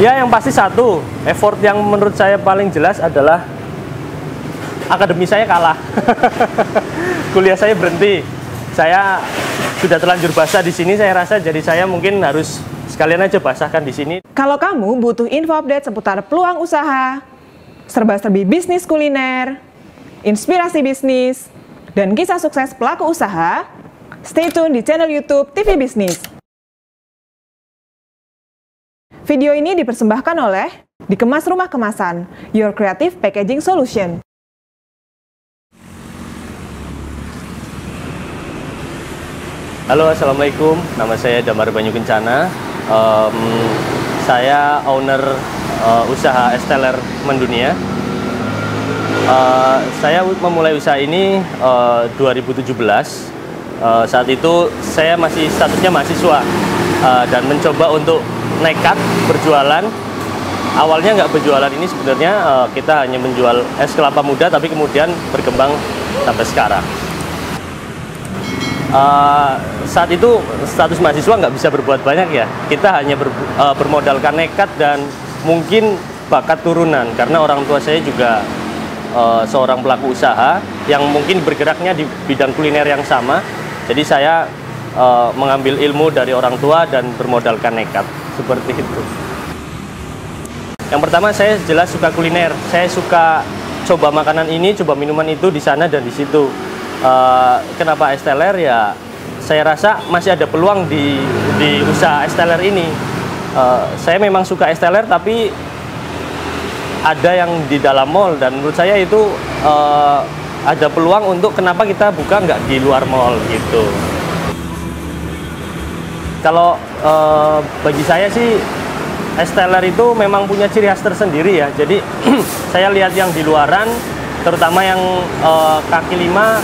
Ya, yang pasti satu, effort yang menurut saya paling jelas adalah akademi saya kalah. Kuliah saya berhenti. Saya sudah terlanjur basah di sini, saya rasa, jadi saya mungkin harus sekalian aja basahkan di sini. Kalau kamu butuh info update seputar peluang usaha, serba-serbi bisnis kuliner, inspirasi bisnis, dan kisah sukses pelaku usaha, stay tune di channel YouTube TV Bisnis. Video ini dipersembahkan oleh Dikemas Rumah Kemasan, Your Creative Packaging Solution. Halo, assalamualaikum. Nama saya Damar Banyu Kencana. Saya owner usaha Es Teler Mendunia. Saya memulai usaha ini 2017. Saat itu saya masih statusnya mahasiswa dan mencoba untuk nekat berjualan. Awalnya nggak berjualan ini sebenarnya, kita hanya menjual es kelapa muda, tapi kemudian berkembang sampai sekarang. Saat itu status mahasiswa nggak bisa berbuat banyak ya, kita hanya bermodalkan nekat dan mungkin bakat turunan, karena orang tua saya juga seorang pelaku usaha yang mungkin bergeraknya di bidang kuliner yang sama. Jadi saya mengambil ilmu dari orang tua dan bermodalkan nekat. Seperti itu. Yang pertama, saya jelas suka kuliner. Saya suka coba makanan ini, coba minuman itu di sana dan di situ. Kenapa Es Teler? Ya, saya rasa masih ada peluang di usaha Es Teler ini. Saya memang suka Es Teler, tapi ada yang di dalam mall, dan menurut saya itu ada peluang untuk kenapa kita buka nggak di luar mall gitu. Kalau bagi saya sih, Es Teler itu memang punya ciri khas tersendiri ya. Jadi saya lihat yang di luaran, terutama yang kaki lima,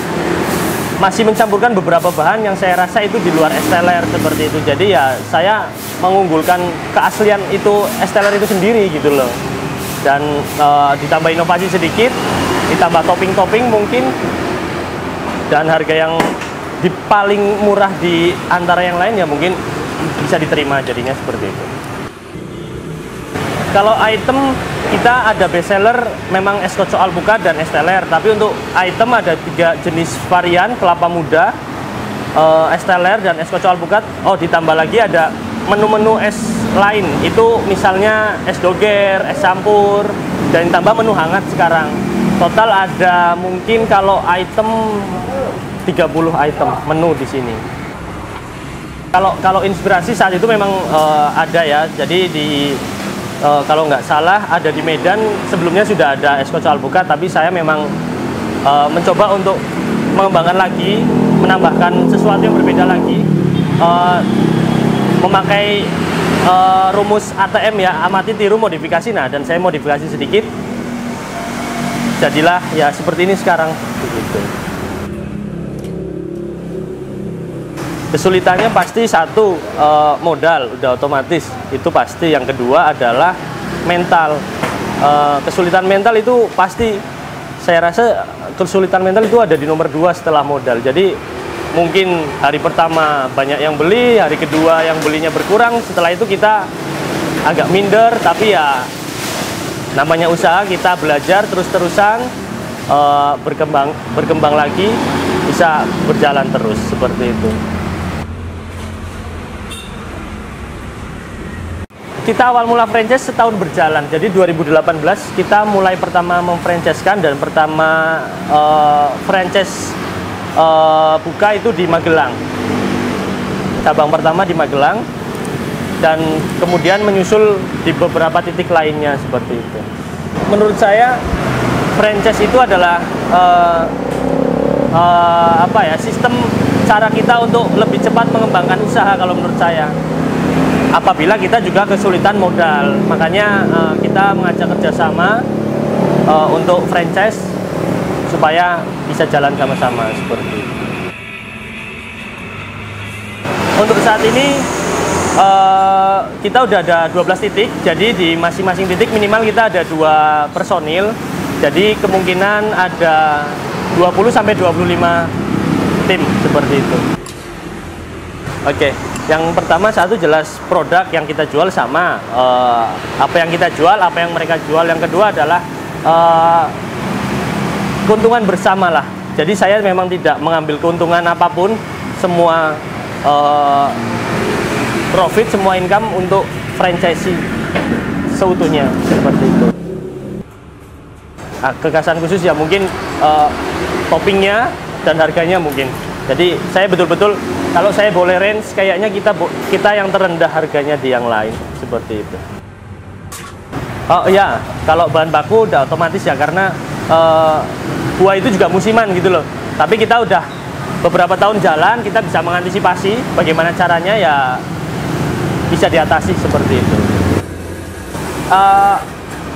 masih mencampurkan beberapa bahan yang saya rasa itu di luar Es Teler seperti itu. Jadi ya saya mengunggulkan keaslian itu, Es Teler itu sendiri gitu loh. Dan ditambah inovasi sedikit, ditambah topping-topping mungkin, dan harga yang di paling murah di antara yang lain ya mungkin bisa diterima, jadinya seperti itu. Kalau item kita ada best seller memang es kocok alpukat dan Es Teler, tapi untuk item ada 3 jenis varian, kelapa muda, Es Teler, dan es kocok alpukat. Oh, ditambah lagi ada menu-menu es lain, itu misalnya es doger, es campur, dan tambah menu hangat sekarang. Total ada mungkin kalau item 30 item menu di sini. Kalau inspirasi saat itu memang ada ya. Jadi di kalau nggak salah ada di Medan, sebelumnya sudah ada es kocok alpukat, tapi saya memang mencoba untuk mengembangkan lagi, menambahkan sesuatu yang berbeda lagi, memakai rumus ATM ya, amati, tiru, modifikasi. Nah, dan saya modifikasi sedikit, jadilah ya seperti ini sekarang begitu. Kesulitannya pasti satu, modal udah otomatis itu pasti. Yang kedua adalah mental. Kesulitan mental itu pasti, saya rasa kesulitan mental itu ada di nomor 2 setelah modal. Jadi mungkin hari pertama banyak yang beli, hari kedua yang belinya berkurang, setelah itu kita agak minder. Tapi ya namanya usaha, kita belajar terus-terusan, berkembang lagi, bisa berjalan terus seperti itu. Kita awal mula franchise setahun berjalan, jadi 2018 kita mulai pertama memfranchiskan, dan pertama franchise buka itu di Magelang. Cabang pertama di Magelang, dan kemudian menyusul di beberapa titik lainnya seperti itu. Menurut saya franchise itu adalah apa ya, sistem cara kita untuk lebih cepat mengembangkan usaha kalau menurut saya. Apabila kita juga kesulitan modal, makanya kita mengajak kerjasama untuk franchise supaya bisa jalan sama-sama seperti itu. Untuk saat ini kita udah ada 12 titik, jadi di masing-masing titik minimal kita ada 2 personil, jadi kemungkinan ada 20-25 tim seperti itu. Oke, yang pertama satu jelas produk yang kita jual sama apa yang kita jual, apa yang mereka jual. Yang kedua adalah keuntungan bersama lah. Jadi saya memang tidak mengambil keuntungan apapun, semua profit, semua income untuk franchisee seutuhnya, seperti itu. Nah, kekhasan khusus ya mungkin toppingnya dan harganya mungkin. Jadi saya betul-betul kalau saya boleh range, kayaknya kita yang terendah harganya di yang lain, seperti itu. Oh ya, kalau bahan baku udah otomatis ya, karena buah itu juga musiman gitu loh. Tapi kita udah beberapa tahun jalan, kita bisa mengantisipasi bagaimana caranya ya bisa diatasi seperti itu.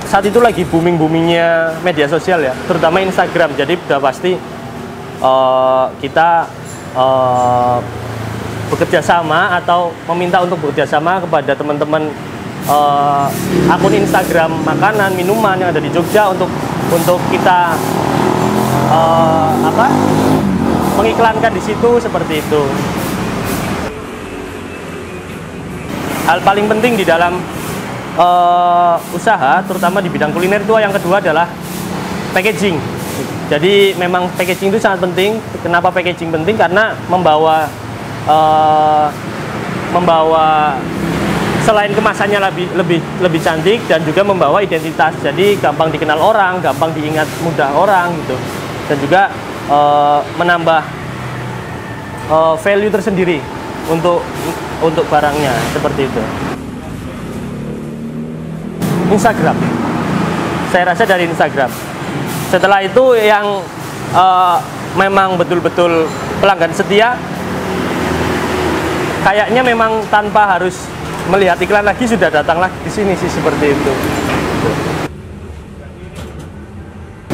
Saat itu lagi booming-boomingnya media sosial ya, terutama Instagram. Jadi udah pasti kita bekerja sama atau meminta untuk bekerja sama kepada teman-teman akun Instagram makanan minuman yang ada di Jogja untuk kita mengiklankan di situ, seperti itu. Hal paling penting di dalam usaha, terutama di bidang kuliner itu yang kedua adalah packaging. Jadi memang packaging itu sangat penting. Kenapa packaging penting? Karena membawa selain kemasannya lebih cantik dan juga membawa identitas. Jadi gampang dikenal orang, gampang diingat mudah orang gitu. Dan juga menambah value tersendiri untuk barangnya, seperti itu. Instagram, saya rasa dari Instagram. Setelah itu yang memang betul-betul pelanggan setia, kayaknya memang tanpa harus melihat iklan lagi sudah datang lagi di sini sih, seperti itu.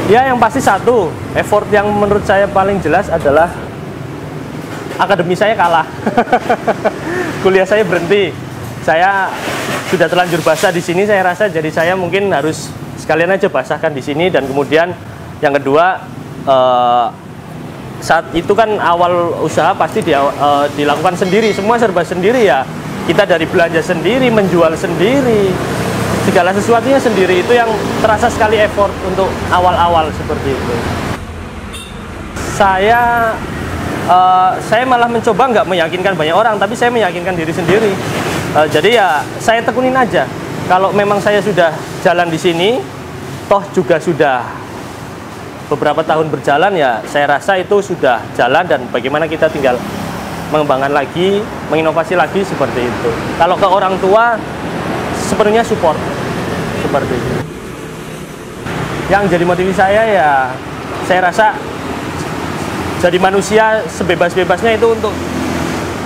Ya, yang pasti satu effort yang menurut saya paling jelas adalah akademi saya kalah. Kuliah saya berhenti. Saya sudah terlanjur basah di sini, saya rasa. Jadi saya mungkin harus sekalian aja basahkan di sini. Dan kemudian yang kedua, saat itu kan awal usaha pasti dilakukan sendiri, semua serba sendiri ya. Kita dari belanja sendiri, menjual sendiri, segala sesuatunya sendiri. Itu yang terasa sekali effort untuk awal-awal, seperti itu. Saya malah mencoba nggak meyakinkan banyak orang, tapi saya meyakinkan diri sendiri. Jadi ya saya tekunin aja. Kalau memang saya sudah jalan di sini, toh juga sudah beberapa tahun berjalan ya, saya rasa itu sudah jalan, dan bagaimana kita tinggal mengembangkan lagi, menginovasi lagi, seperti itu. Kalau ke orang tua sepenuhnya support, seperti itu. Yang jadi motivasi saya ya, saya rasa jadi manusia sebebas-bebasnya itu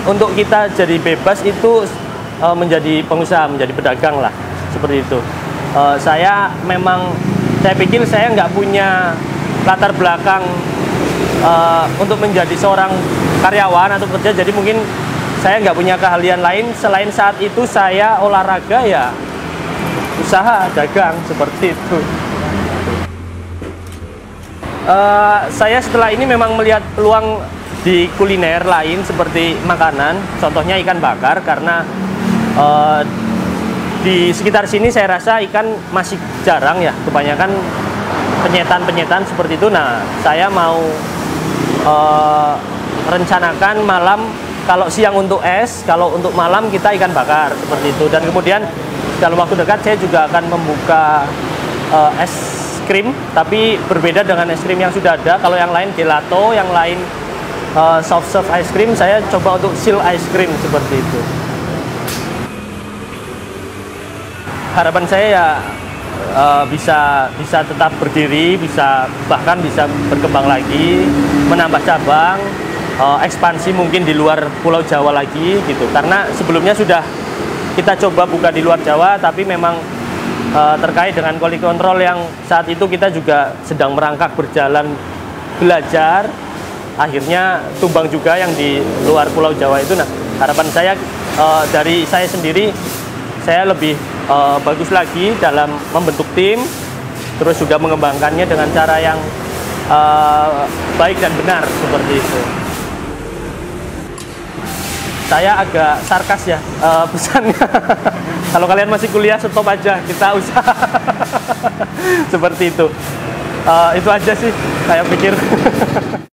untuk kita jadi bebas itu menjadi pengusaha, menjadi pedagang lah, seperti itu. Saya pikir saya nggak punya latar belakang untuk menjadi seorang karyawan atau pekerja. Jadi mungkin saya nggak punya keahlian lain selain saat itu saya olahraga ya, usaha dagang, seperti itu. Saya setelah ini memang melihat peluang di kuliner lain seperti makanan, contohnya ikan bakar, karena di sekitar sini saya rasa ikan masih jarang ya, kebanyakan penyetan-penyetan seperti itu. Nah, saya mau rencanakan malam. Kalau siang untuk es, kalau untuk malam kita ikan bakar, seperti itu. Dan kemudian dalam waktu dekat saya juga akan membuka es krim, tapi berbeda dengan es krim yang sudah ada. Kalau yang lain gelato, yang lain soft serve ice cream, saya coba untuk seal ice cream, seperti itu. Harapan saya ya bisa tetap berdiri, bisa bahkan bisa berkembang lagi, menambah cabang, ekspansi mungkin di luar Pulau Jawa lagi gitu. Karena sebelumnya sudah kita coba buka di luar Jawa, tapi memang terkait dengan quality control yang saat itu kita juga sedang merangkak, berjalan, belajar, akhirnya tumbang juga yang di luar Pulau Jawa itu. Nah, harapan saya dari saya sendiri, saya lebih bagus lagi dalam membentuk tim, terus juga mengembangkannya dengan cara yang baik dan benar, seperti itu. saya agak sarkas ya pesannya. Kalau kalian masih kuliah, stop aja, kita usaha. Seperti itu aja sih saya pikir.